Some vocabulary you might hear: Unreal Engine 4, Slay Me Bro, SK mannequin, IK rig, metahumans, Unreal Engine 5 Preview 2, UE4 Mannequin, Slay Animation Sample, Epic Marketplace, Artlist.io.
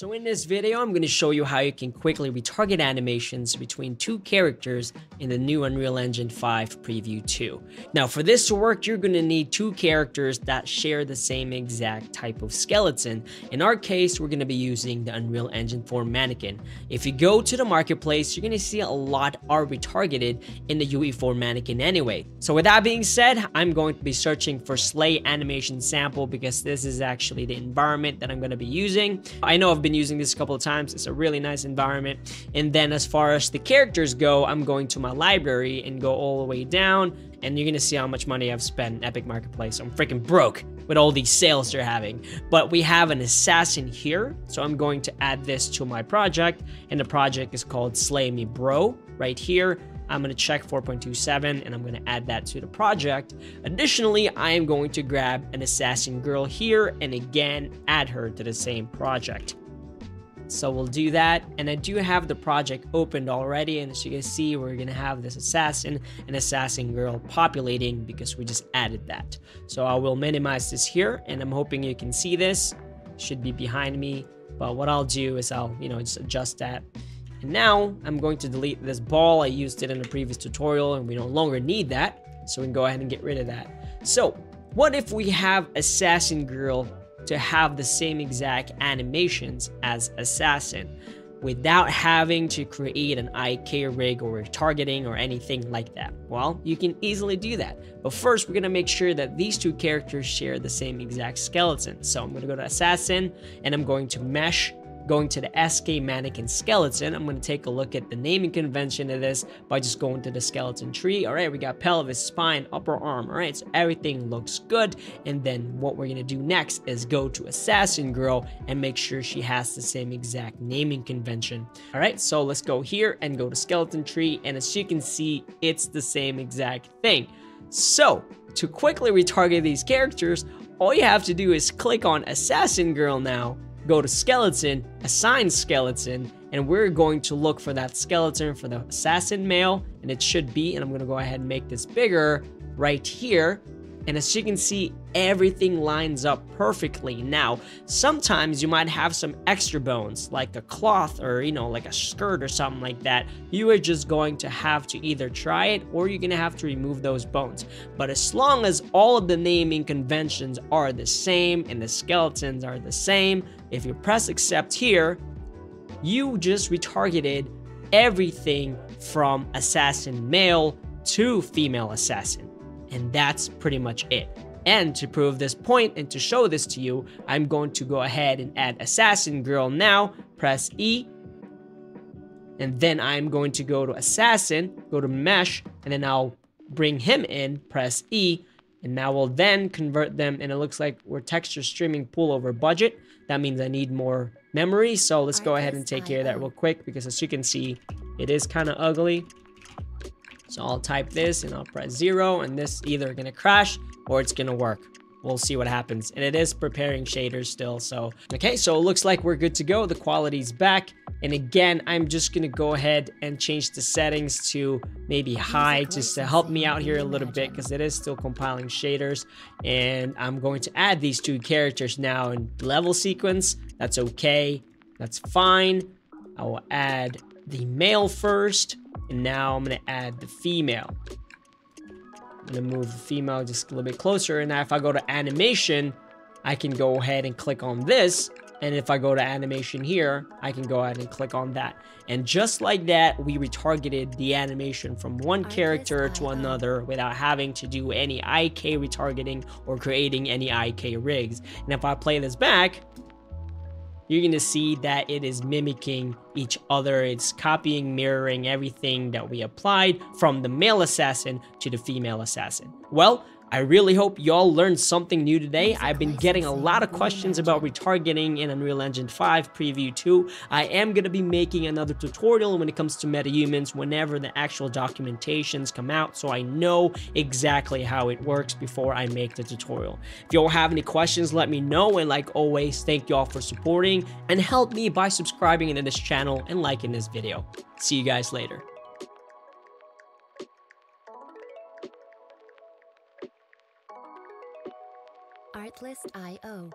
So in this video, I'm going to show you how you can quickly retarget animations between two characters in the new Unreal Engine 5 Preview 2. Now for this to work, you're going to need two characters that share the same exact type of skeleton. In our case, we're going to be using the Unreal Engine 4 mannequin. If you go to the marketplace, you're going to see a lot are retargeted in the UE4 mannequin anyway. So with that being said, I'm going to be searching for Slay Animation Sample because this is actually the environment that I'm going to be using. I know I've been using this a couple of times. It's a really nice environment. And then as far as the characters go, I'm going to my library and go all the way down, and you're gonna see how much money I've spent in Epic Marketplace. I'm freaking broke with all these sales they're having. But we have an assassin here, so I'm going to add this to my project, and the project is called Slay Me Bro right here. I'm gonna check 4.27 and I'm gonna add that to the project. Additionally, I am going to grab an assassin girl here and again add her to the same project. So we'll do that, and I do have the project opened already, and as you can see, we're gonna have this assassin and assassin girl populating because we just added that. So I will minimize this here, and I'm hoping you can see this. It should be behind me, but what I'll do is I'll, just adjust that. And now I'm going to delete this ball. I used it in a previous tutorial, and we no longer need that, so we can go ahead and get rid of that. So what if we have assassin girl to have the same exact animations as assassin without having to create an IK rig or targeting or anything like that? Well, you can easily do that. But first, we're gonna make sure that these two characters share the same exact skeleton. So I'm gonna go to assassin and I'm going to mesh, going to the SK mannequin skeleton. I'm gonna take a look at the naming convention of this by just going to the skeleton tree. All right, we got pelvis, spine, upper arm. All right, so everything looks good. And then what we're gonna do next is go to assassin girl and make sure she has the same exact naming convention. All right, so let's go here and go to skeleton tree. And as you can see, it's the same exact thing. So to quickly retarget these characters, all you have to do is click on assassin girl now, go to skeleton, assign skeleton, and we're going to look for that skeleton for the assassin male, and it should be, and I'm gonna go ahead and make this bigger right here. And as you can see, everything lines up perfectly. Now, sometimes you might have some extra bones, like a cloth or, like a skirt or something like that. You are just going to have to either try it or you're gonna have to remove those bones. But as long as all of the naming conventions are the same and the skeletons are the same, if you press accept here, you just retargeted everything from assassin male to female assassin. And that's pretty much it. And to prove this point and to show this to you, I'm going to go ahead and add assassin girl now, press E, and then I'm going to go to assassin, go to mesh, and then I'll bring him in, press E, and now we'll then convert them, and it looks like we're texture streaming pool over budget. That means I need more memory, so let's go ahead and take care of that real quick because as you can see, it is kind of ugly. So I'll type this and I'll press 0, and this either gonna crash or it's gonna work. We'll see what happens. And it is preparing shaders still, so. Okay, so it looks like we're good to go. The quality's back. And again, I'm just gonna go ahead and change the settings to maybe high just to help me out here a little bit because it is still compiling shaders. And I'm going to add these two characters now in level sequence. That's okay, that's fine. I will add the male first. And now I'm gonna add the female. I'm gonna move the female just a little bit closer. And now if I go to animation, I can go ahead and click on this. And if I go to animation here, I can go ahead and click on that. And just like that, we retargeted the animation from one character to another without having to do any IK retargeting or creating any IK rigs. And if I play this back, you're gonna see that it is mimicking each other. It's copying, mirroring everything that we applied from the male assassin to the female assassin. Well, I really hope y'all learned something new today. I've been getting a lot of questions about retargeting in Unreal Engine 5 Preview 2. I am gonna be making another tutorial when it comes to metahumans whenever the actual documentations come out, so I know exactly how it works before I make the tutorial. If y'all have any questions, let me know, and like always, thank y'all for supporting and help me by subscribing to this channel and liking this video. See you guys later. Artlist.io